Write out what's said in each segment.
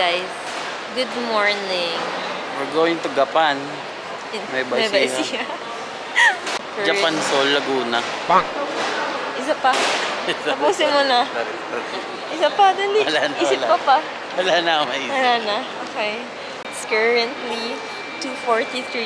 guys. Good morning. We're going to Gapan. May Baisiya. Japan Seoul, Laguna. Isa pa. Tapusin mo na. Isa pa, dali. Isip pa pa. Wala na ako maisip. Wala na, okay. It's currently 2:43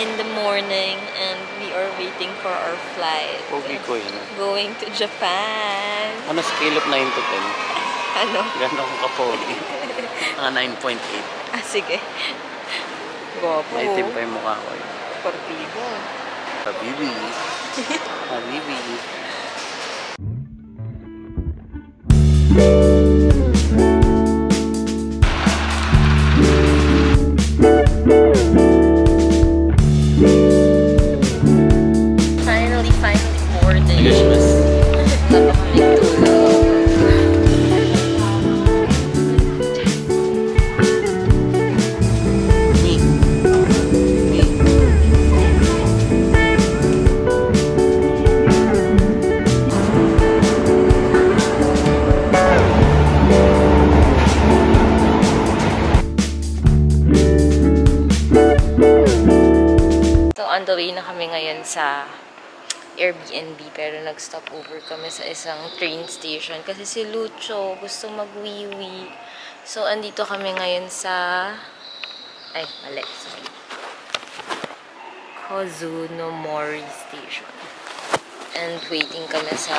in the morning and we are waiting for our flight. Okay, going to Japan. Ano scale of 9 to 10? Ano? Gano'n ko ka-pogi. Mga 9.8. Ah, sige. Guwapo. Naitim pa yung mukha ko yun. Partigo. Habibi. Habibi. Finally boarding. Sa Airbnb pero nag-stop over kami sa isang train station kasi si Lucho gusto magwiwi. So andito kami ngayon sa Kozunomori Station. And waiting kami sa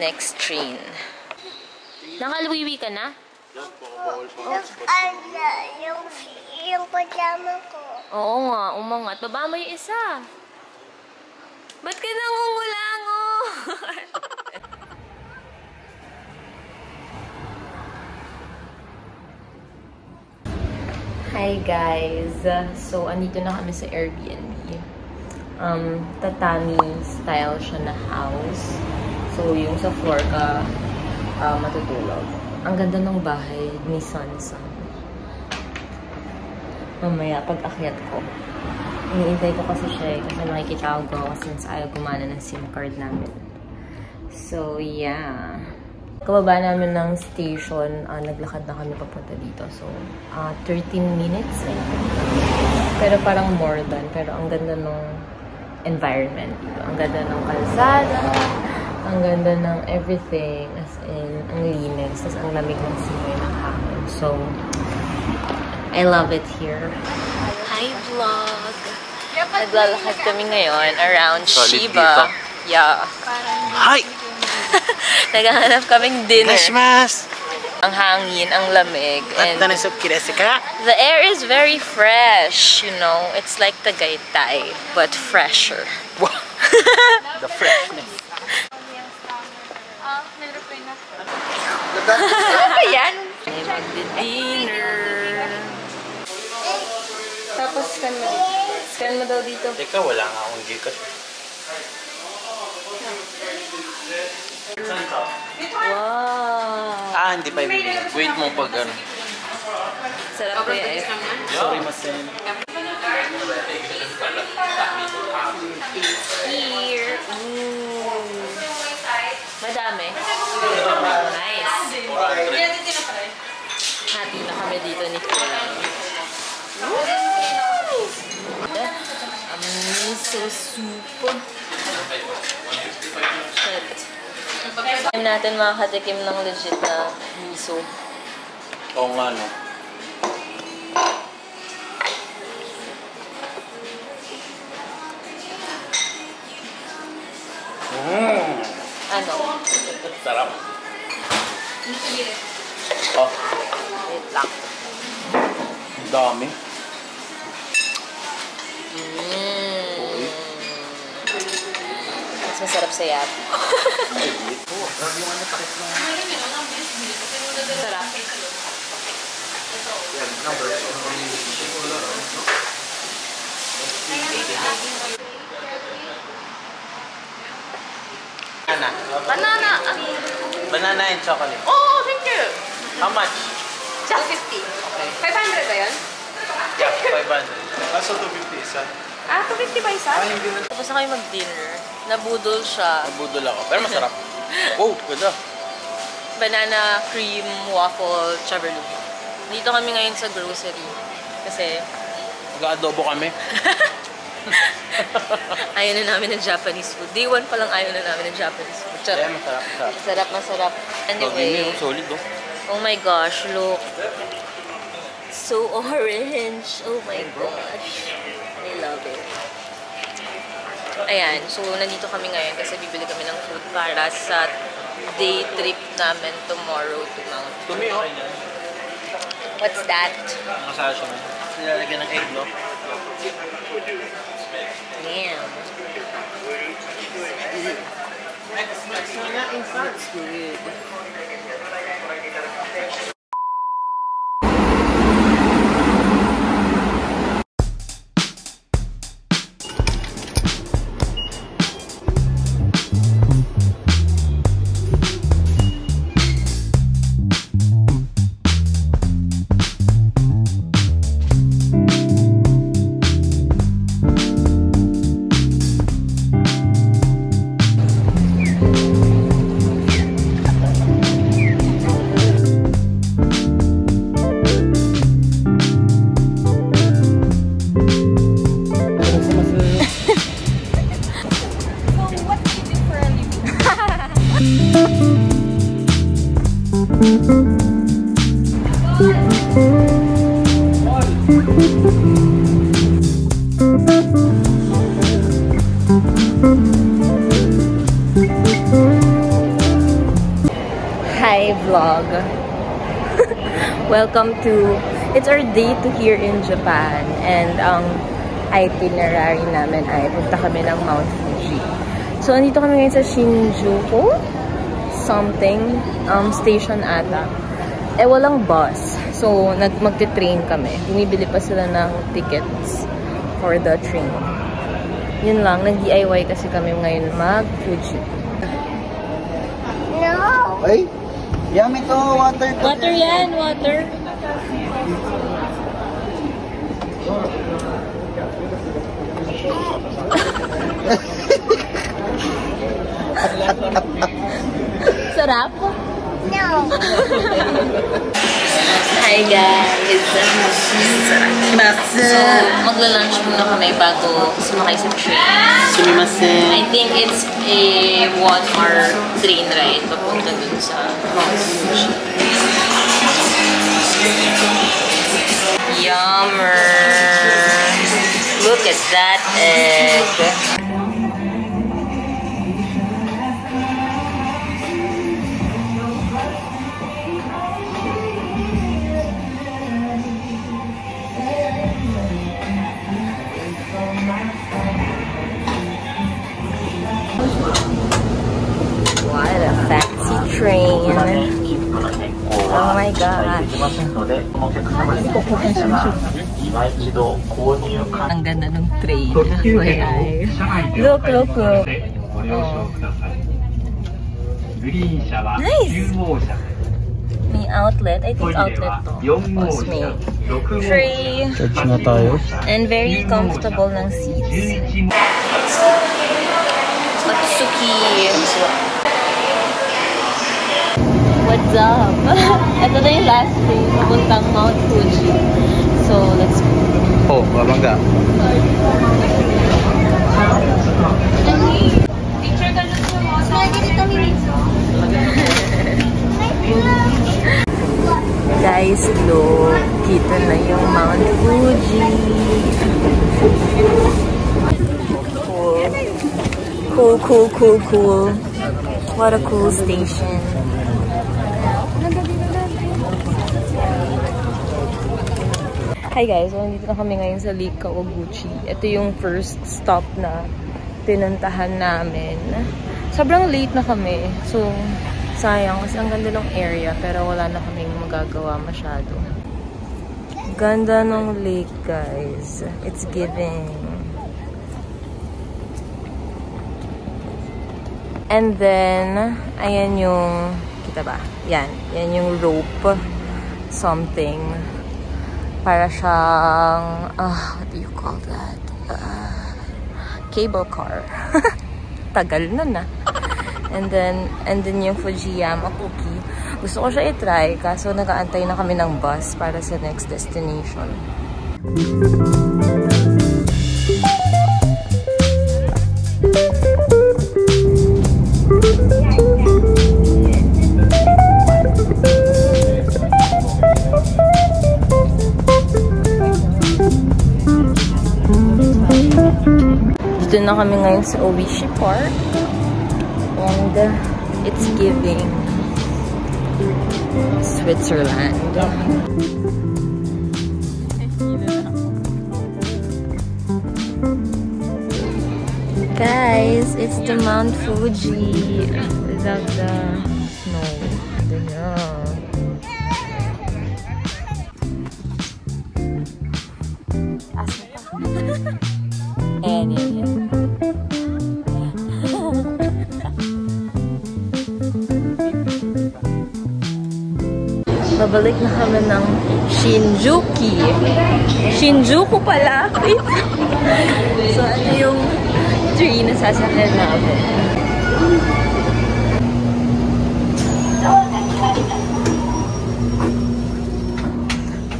next train. Nakalwiwi ka na? Yung pajama ko. Oo nga, umangat. Baba mo yung isa. Ba't ka nangungulangon? Hi guys! So, andito na kami sa Airbnb. Tatami style siya na house. So, yung sa floor ka matutulog. Ang ganda ng bahay ni Sansan. Mamaya, pag-akyat ko. Iniintay ko kasi siya eh, kasi nakikita ko gawa since ayaw gumana ng SIM card namin. So, yeah. Kababa namin ng station, naglakad na kami papunta dito. So, 13 minutes I think. Pero parang more than. Pero ang ganda ng environment dito. Ang ganda ng kalsada. Ang ganda ng everything. As in, ang linis. Tapos ang lamig ng simoy ng hangin. So, I love it here. Hi vlog! Naglalakad kami ngayon around Shiba. Yeah. Hi! Naghahanap kaming dinner. Nashmas! Ang hangin, ang lamig. And the air is very fresh, you know. It's like Tagaytay, but fresher. The freshness. Ano ba yan? May magdi-dinner. Tapos scan mo. Scan mo daw dito. Teka, wala nga akong Gcash. Wow! Hindi pa ibibigay. Wait mo pag ano. Sarap eh. Sorry, masin. Here. Madami. Nice. Happy na kami dito ni Kuya. So super. Time natin makakatikim ng legit na miso. Oo nga, no? Ano? Sarap. Oh. Wait lang. Dami. Masarap sa yato. Sarap. Banana. Banana. Banana and chocolate. Oh, thank you. How much? 250. Okay. 500 ba yun? Yeah, 500. Kaso 250 isa. Ah, 250 ba isa? Tapos na kayo mag-dinner. Nabudol siya. Nabudol ako. Pero masarap. Wow, ganda. banana cream waffle chaverloop. Dito kami ngayon sa grocery kasi nag-adobo kami. Ayaw na namin ng Japanese food. Day 1 pa lang ayaw na namin ng Japanese food. Charot. Masarap, masarap. Masarap, masarap. Anyway. Solid, oh. Oh my gosh, look. So orange. Oh my gosh. I love it. Ayan. So, nandito kami ngayon kasi bibili kami ng food para sa day trip namin tomorrow to Mount Fuji. What's that? Masasya mo. Nilalagyan ng egg, no? Damn. That's good. Hi vlog. Welcome to it's our day to here in Japan, and itinerary namin ay punta kami ng Mount Fuji. So nandito kami ngayon sa Shinjuku something station ata. Eh walang bus. So magte-train kami. Bumibili pa sila ng tickets for the train. Yun lang, nag-DIY kasi kami ngayon mag-Fuji. No. Ay. Yummy to, water to. Water yan, water. Sarap? No. Hi guys. So, magla-lunch muna kami bago sumakay sa train. Sumimasen. I think it's a 1-hour train ride papunta dun sa Mount Fuji. Yummer. Look at that egg. Train. Oh my gosh. Ang ganda ng train. Look, look, look. Nice! May outlet. I think outlet to. It's may tray. And very comfortable ng seats. Matsuki. What's up? Ito na yung last day papuntang Mount Fuji. So, let's go. Oh, babangga. Teacher, ganun siya mo. Nagigit kami dito. Guys, look. Kita na yung Mount Fuji. Cool, cool, cool, cool. What a cool station. Hi guys, so nandito na kami ngayon sa Lake Kawaguchi. Ito yung first stop na pinuntahan namin. Sobrang late na kami. So, sayang kasi ang ganda ng area pero wala na kaming magagawa masyado. Ganda ng lake guys. It's giving. And then, ayan yung, kita ba? Yan. Yan yung rope something. Para siyang, what do you call that? Cable car. Tagal na. And then yung Fujiyama cookie. Gusto ko siya i-try, kaso nag-aantay na kami ng bus para sa next destination. Dito na kami ngayon sa Oishi Park, and it's giving Switzerland. Guys, it's the Mount Fuji without the snow. Babalik na kami ng Shinjuku. Shinjuku pala! So, ano yung tree na sasakyan namin?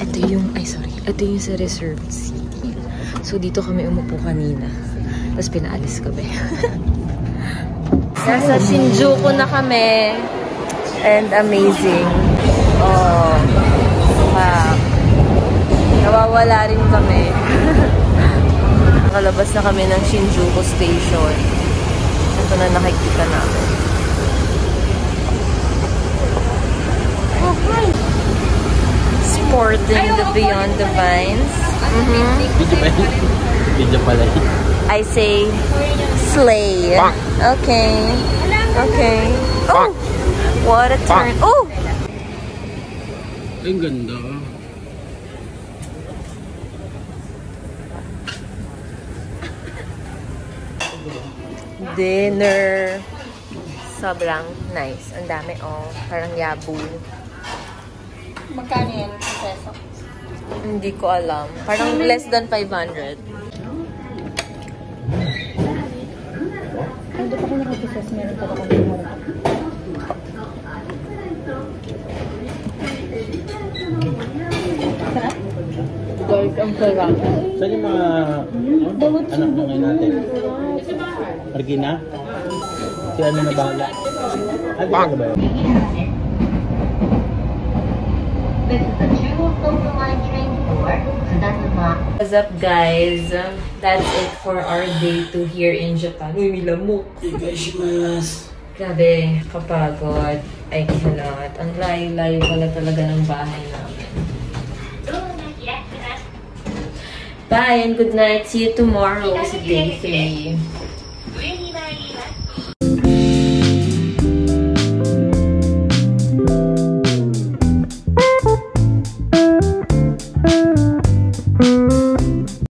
Ito yung, ay sorry, ito yung sa reserved city. So, dito kami umupo kanina. Tapos pinaalis kami. Nasa Shinjuku na kami. And amazing. Oh, wow. Nawawala rin kami. Nakalabas na kami ng Shinjuku Station. Ito na nakikita namin. Oh, hi! Sporting the Beyond the Vines. Video pala. I say, slay. Okay. Okay. Oh! What a turn. Oh! Ang ganda. Dinner. Sobrang nice. Ang dami, oh. Parang yabul. Magkano yan? Peso? Hindi ko alam. Parang less than 500. Hindi pa ko nakapisas. Meron pa ako nakapisas. Ang sarap. Saan yung mga anak mo ngayon natin? Margina? Si ano na bahala? Ano ka ba yun? What's up guys? That's it for our day 2 here in Japan. Uy, milamok. Grabe, kapagod. I cannot. Ang layo-layo pala talaga ng bahay namin. Bye and good night. See you tomorrow. It's day 3.